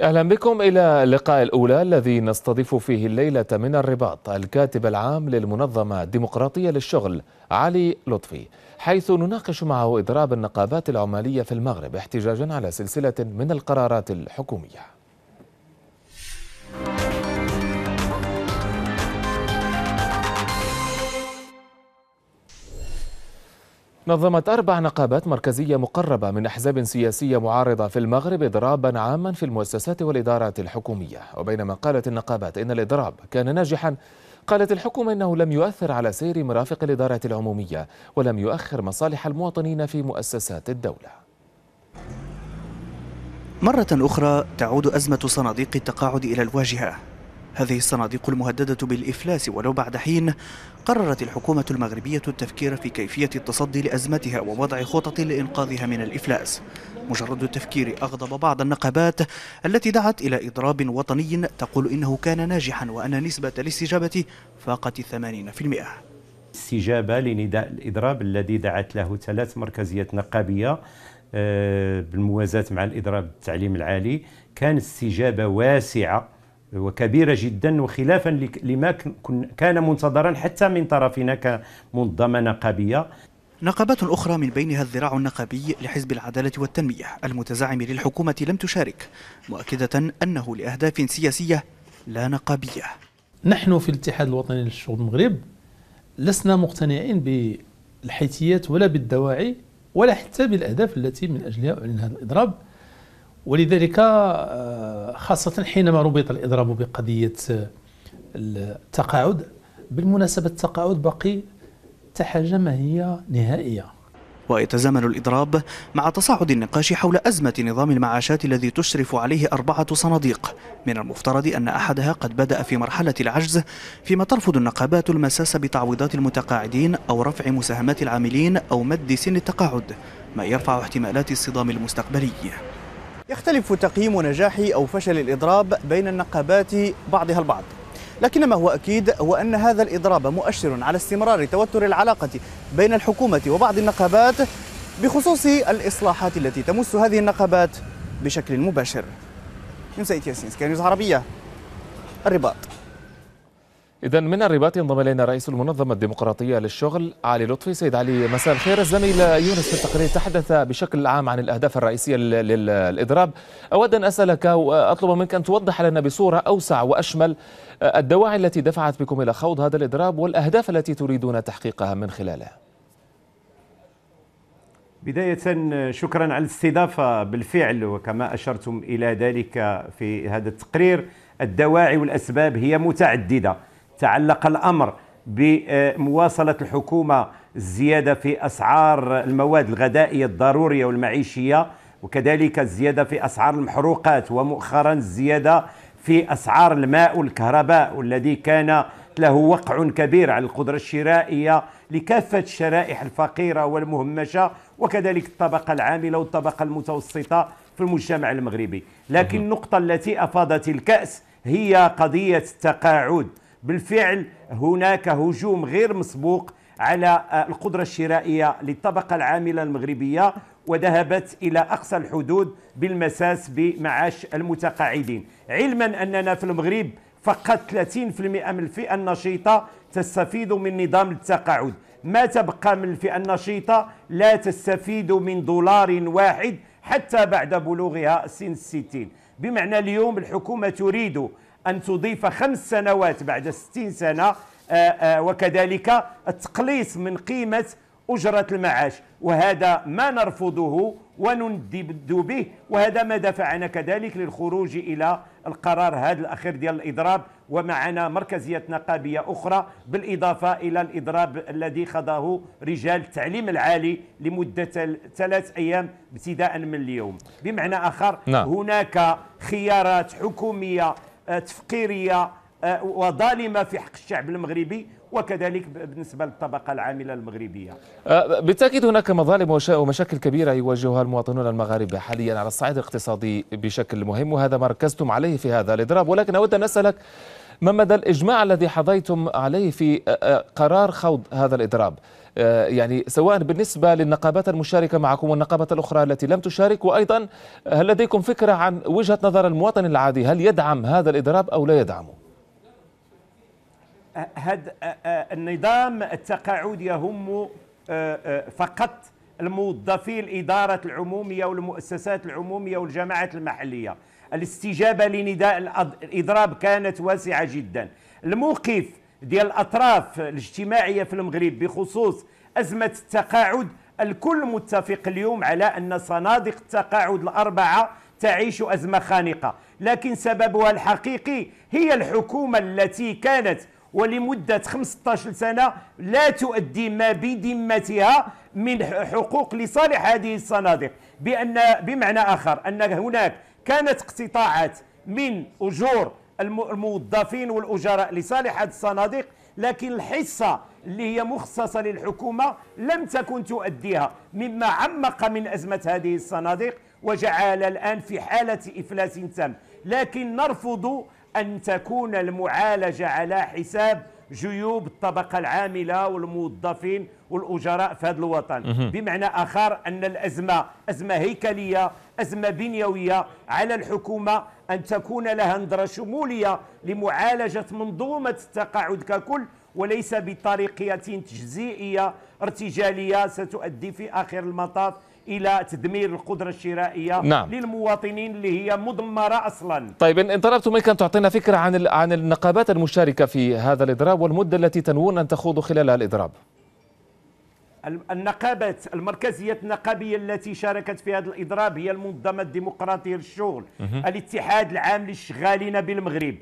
أهلا بكم إلى اللقاء الأولى الذي نستضيف فيه الليلة من الرباط الكاتب العام للمنظمة الديمقراطية للشغل علي لطفي، حيث نناقش معه إضراب النقابات العمالية في المغرب احتجاجا على سلسلة من القرارات الحكومية. نظمت 4 نقابات مركزية مقربة من أحزاب سياسية معارضة في المغرب إضرابا عاما في المؤسسات والإدارات الحكومية، وبينما قالت النقابات إن الإضراب كان ناجحا، قالت الحكومة إنه لم يؤثر على سير مرافق الإدارة العمومية ولم يؤخر مصالح المواطنين في مؤسسات الدولة. مرة أخرى تعود أزمة صناديق التقاعد إلى الواجهة. هذه الصناديق المهددة بالإفلاس ولو بعد حين، قررت الحكومة المغربية التفكير في كيفية التصدي لأزمتها ووضع خطط لإنقاذها من الإفلاس. مجرد التفكير أغضب بعض النقابات التي دعت إلى إضراب وطني تقول إنه كان ناجحا وأن نسبة الاستجابة فاقت 80%. استجابة لنداء الإضراب الذي دعت له 3 مركزيات نقابية بالموازاة مع الإضراب التعليم العالي، كان استجابة واسعة وكبيرة جدا وخلافا لما كان منتظرا حتى من طرفنا كمنظمة نقابية. نقابات أخرى من بينها الذراع النقابي لحزب العدالة والتنمية المتزعم للحكومة لم تشارك، مؤكدة أنه لأهداف سياسية لا نقابية. نحن في الاتحاد الوطني للشغل المغرب لسنا مقتنعين بالحيثيات ولا بالدواعي ولا حتى بالأهداف التي من أجلها أعلن هذا الإضراب، ولذلك خاصة حينما ربط الإضراب بقضية التقاعد. بالمناسبة التقاعد باقي حتى ما هي نهائية. ويتزامن الإضراب مع تصاعد النقاش حول أزمة نظام المعاشات الذي تشرف عليه 4 صناديق، من المفترض أن أحدها قد بدأ في مرحلة العجز، فيما ترفض النقابات المساس بتعويضات المتقاعدين أو رفع مساهمات العاملين أو مد سن التقاعد، ما يرفع احتمالات الصدام المستقبلي. يختلف تقييم نجاح أو فشل الإضراب بين النقابات بعضها البعض، لكن ما هو أكيد هو أن هذا الإضراب مؤشر على استمرار توتر العلاقة بين الحكومة وبعض النقابات بخصوص الإصلاحات التي تمس هذه النقابات بشكل مباشر. من سيد ياسين، سكاي نيوز عربية، الرباط. إذا من الرباط ينضم إلينا رئيس المنظمة الديمقراطية للشغل علي لطفي. سيد علي، مساء الخير. الزميل يونس في التقرير تحدث بشكل عام عن الأهداف الرئيسية للإضراب. أود أن أسألك وأطلب منك أن توضح لنا بصورة أوسع وأشمل الدواعي التي دفعت بكم إلى خوض هذا الإضراب والأهداف التي تريدون تحقيقها من خلاله. بداية شكرا على الاستضافة. بالفعل وكما أشرتم إلى ذلك في هذا التقرير، الدواعي والأسباب هي متعددة. تعلق الأمر بمواصلة الحكومة الزيادة في أسعار المواد الغذائية الضرورية والمعيشية، وكذلك الزيادة في أسعار المحروقات، ومؤخرا الزيادة في أسعار الماء والكهرباء والذي كان له وقع كبير على القدرة الشرائية لكافة الشرائح الفقيرة والمهمشة، وكذلك الطبقة العاملة والطبقة المتوسطة في المجتمع المغربي. لكن النقطة التي أفاضت الكأس هي قضية التقاعد. بالفعل هناك هجوم غير مسبوق على القدرة الشرائية للطبقة العاملة المغربية، وذهبت إلى أقصى الحدود بالمساس بمعاش المتقاعدين، علما أننا في المغرب فقط 30% من الفئة النشيطة تستفيد من نظام التقاعد. ما تبقى من الفئة النشيطة لا تستفيد من $1 واحد حتى بعد بلوغها سن 60. بمعنى اليوم الحكومة تريد أن تضيف 5 سنوات بعد 60 سنة، وكذلك التقليص من قيمة أجرة المعاش، وهذا ما نرفضه ونندد به، وهذا ما دفعنا كذلك للخروج إلى القرار هذا الأخير ديال الإضراب. ومعنا مركزية نقابية أخرى بالإضافة إلى الإضراب الذي خضاه رجال التعليم العالي لمدة 3 أيام ابتداء من اليوم. بمعنى آخر، هناك خيارات حكومية تفقيرية وظالمة في حق الشعب المغربي، وكذلك بالنسبة للطبقة العاملة المغربية. بالتأكيد هناك مظالم ومشاكل كبيرة يواجهها المواطنون المغاربة حاليا على الصعيد الاقتصادي بشكل مهم، وهذا ما ركزتم عليه في هذا الإضراب. ولكن أود أن أسألك ما مدى الإجماع الذي حظيتم عليه في قرار خوض هذا الإضراب؟ يعني سواء بالنسبة للنقابات المشاركة معكم والنقابات الأخرى التي لم تشارك، وأيضا هل لديكم فكرة عن وجهة نظر المواطن العادي، هل يدعم هذا الإضراب أو لا يدعمه؟ هذا النظام التقاعد يهم فقط الموظفي الإدارة العمومية والمؤسسات العمومية والجماعات المحلية. الاستجابة لنداء الإضراب كانت واسعة جدا. الموقف ديال الأطراف الاجتماعية في المغرب بخصوص أزمة التقاعد، الكل متفق اليوم على أن صناديق التقاعد الأربعة تعيش أزمة خانقة، لكن سببها الحقيقي هي الحكومة التي كانت ولمدة 15 سنة لا تؤدي ما بذمتها من حقوق لصالح هذه الصناديق. بمعنى آخر أن هناك كانت اقتطاعات من أجور الموظفين والأجراء لصالح هذه الصناديق، لكن الحصة اللي هي مخصصة للحكومة لم تكن تؤديها، مما عمق من أزمة هذه الصناديق وجعل الآن في حالة إفلاس تام. لكن نرفض أن تكون المعالجة على حساب جيوب الطبقة العاملة والموظفين والأجراء في هذا الوطن. بمعنى آخر أن الأزمة أزمة هيكلية، أزمة بنيوية، على الحكومة أن تكون لها نظرة شمولية لمعالجة منظومة التقاعد ككل، وليس بطريقة تجزئية ارتجالية ستؤدي في آخر المطاف إلى تدمير القدرة الشرائية للمواطنين اللي هي مدمرة أصلا. طيب، إن طلبت منك أن تعطينا فكرة عن النقابات المشاركة في هذا الإضراب والمدة التي تنوون أن تخوضوا خلالها الإضراب. النقابات المركزية النقابية التي شاركت في هذا الإضراب هي المنظمة الديمقراطية للشغل، الاتحاد العام للشغالين بالمغرب،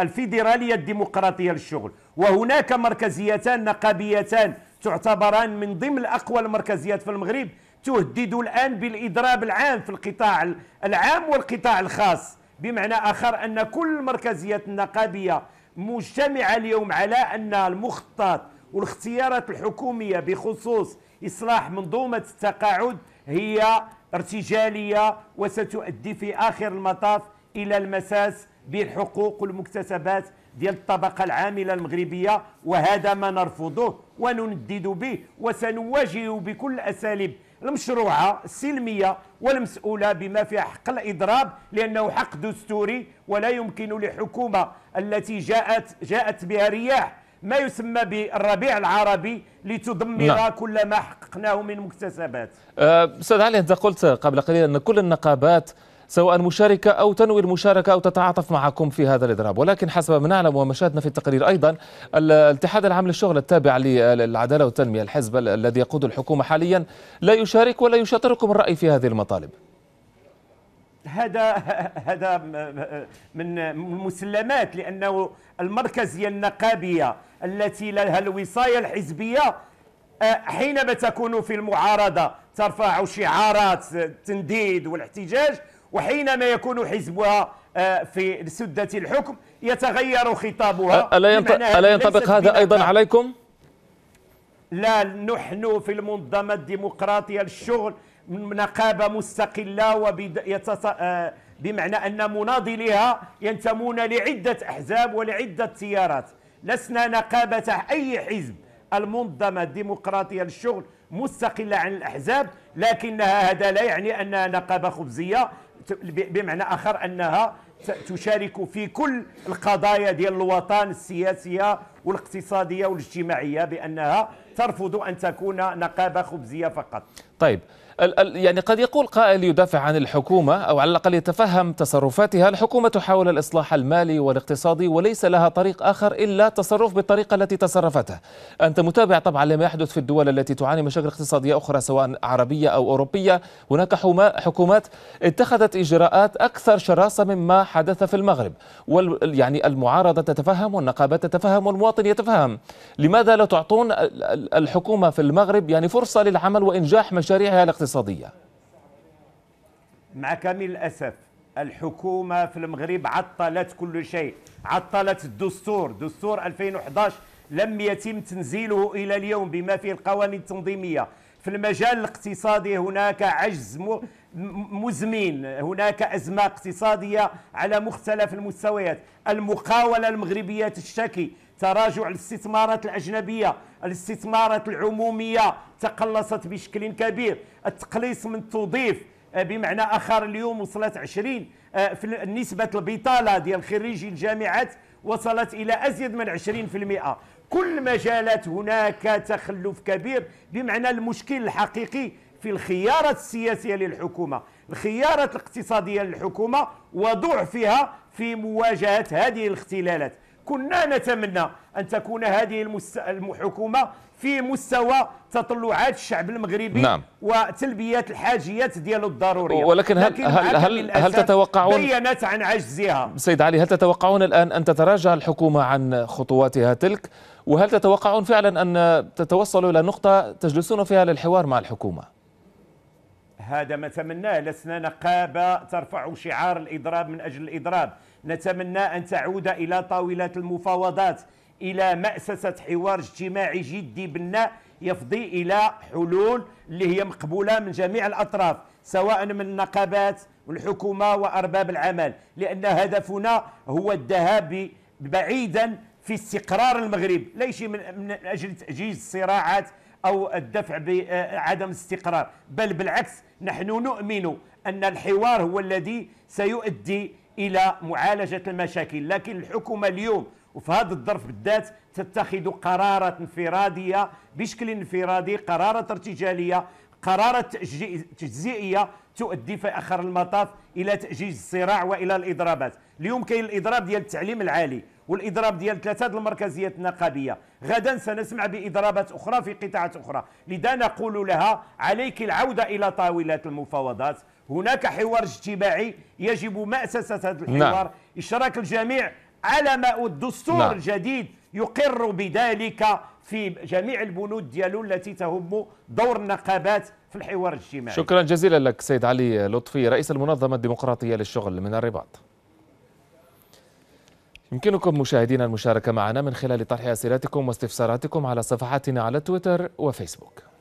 الفيدراليه الديمقراطيه للشغل، وهناك مركزيتان نقابيتان تعتبران من ضمن الأقوى المركزيات في المغرب تهدد الآن بالإضراب العام في القطاع العام والقطاع الخاص. بمعنى آخر أن كل مركزيات النقابية مجتمعة اليوم على أن المخطط والاختيارات الحكومية بخصوص إصلاح منظومة التقاعد هي ارتجالية وستؤدي في آخر المطاف إلى المساس بالحقوق والمكتسبات ديال الطبقة العاملة المغربية، وهذا ما نرفضه ونندد به، وسنواجه بكل الأساليب المشروعة السلمية والمسؤولة بما فيها حق الإضراب، لأنه حق دستوري، ولا يمكن لحكومة التي جاءت بها رياح ما يسمى بالربيع العربي لتدمر كل ما حققناه من مكتسبات. أستاذ علي، أنت قلت قبل قليل أن كل النقابات سواء مشاركة أو تنوي المشاركة أو تتعاطف معكم في هذا الإضراب، ولكن حسب ما نعلم وما شاهدنا في التقرير أيضا، الاتحاد العام للشغل التابع للعدالة والتنمية، الحزب الذي يقود الحكومة حاليا، لا يشارك ولا يشارككم الرأي في هذه المطالب. هذا من المسلمات، لأنه المركزية النقابية التي لها الوصاية الحزبية حينما تكون في المعارضة ترفع شعارات التنديد والاحتجاج، وحينما يكون حزبها في سدة الحكم يتغير خطابها. ألا ينطبق هذا أيضا عليكم؟ لا، نحن في المنظمة الديمقراطية للشغل نقابة مستقلة، بمعنى أن مناضليها ينتمون لعدة أحزاب ولعدة تيارات، لسنا نقابة أي حزب. المنظمة الديمقراطية للشغل مستقلة عن الأحزاب، لكنها هذا لا يعني أنها نقابة خبزية، بمعنى آخر أنها تشارك في كل القضايا ديال الوطن السياسية والاقتصادية والاجتماعية، بأنها ترفض أن تكون نقابة خبزية فقط. طيب، يعني قد يقول قائل يدافع عن الحكومة أو على الأقل يتفهم تصرفاتها، الحكومة تحاول الإصلاح المالي والاقتصادي وليس لها طريق آخر إلا التصرف بالطريقة التي تصرفتها. أنت متابع طبعا لما يحدث في الدول التي تعاني مشاكل اقتصادية أخرى سواء عربية أو أوروبية، هناك حكومات اتخذت إجراءات أكثر شراسة مما حدث في المغرب، يعني المعارضة تتفهم والنقابات تتفهم والمواطن يتفهم. لماذا لا تعطون الحكومة في المغرب يعني فرصة للعمل وإنجاح مشاريعها الاقتصادية؟ مع كامل الأسف الحكومة في المغرب عطلت كل شيء، عطلت الدستور. دستور 2011 لم يتم تنزيله إلى اليوم بما فيه القوانين التنظيمية، في المجال الاقتصادي هناك عجز مزمن، هناك أزمة اقتصادية على مختلف المستويات، المقاولة المغربية تشتكي تراجع الاستثمارات الأجنبية، الاستثمارات العمومية تقلصت بشكل كبير، التقليص من تضيف بمعنى آخر اليوم وصلت 20 في نسبة البطالة ديال خريجي الجامعات وصلت إلى أزيد من 20%. كل مجالات هناك تخلف كبير، بمعنى المشكل الحقيقي في الخيارات السياسية للحكومة، الخيارات الاقتصادية للحكومة وضعفها في مواجهة هذه الاختلالات. كنا نتمنى أن تكون هذه الحكومة في مستوى تطلعات الشعب المغربي، نعم، وتلبية الحاجيات ديالو الضرورية، ولكن هل تتوقعون بيّنت عن عجزها؟ سيد علي، هل تتوقعون الآن أن تتراجع الحكومة عن خطواتها تلك؟ وهل تتوقعون فعلا أن تتوصلوا إلى نقطة تجلسون فيها للحوار مع الحكومة؟ هذا ما تمناه، لسنا نقابة ترفع شعار الإضراب من أجل الإضراب، نتمنى أن تعود إلى طاولات المفاوضات، إلى مأسسة حوار اجتماعي جدي بناء يفضي إلى حلول اللي هي مقبولة من جميع الأطراف، سواء من النقابات والحكومة وأرباب العمل، لأن هدفنا هو الذهاب بعيدا في استقرار المغرب، ليس من أجل تأجيج الصراعات أو الدفع بعدم الاستقرار، بل بالعكس نحن نؤمن أن الحوار هو الذي سيؤدي إلى معالجة المشاكل. لكن الحكومة اليوم وفي هذا الظرف بالذات تتخذ قرارات انفرادية بشكل انفرادي، قرارات ارتجالية، قرارات تجزئية تؤدي في آخر المطاف إلى تأجيج الصراع وإلى الإضرابات. اليوم كاين الإضراب ديال التعليم العالي والإضراب ديال 3 المركزيات النقابية، غدا سنسمع بإضرابات أخرى في قطاعات أخرى، لذا نقول لها عليك العودة إلى طاولات المفاوضات، هناك حوار اجتماعي يجب مأسسة هذا الحوار، إشراك الجميع على ما الدستور الجديد يقر بذلك في جميع البنود ديالو التي تهم دور النقابات في الحوار الاجتماعي. شكرا جزيلا لك سيد علي لطفي، رئيس المنظمة الديمقراطية للشغل من الرباط. يمكنكم مشاهدينا المشاركة معنا من خلال طرح أسئلتكم واستفساراتكم على صفحاتنا على تويتر وفيسبوك.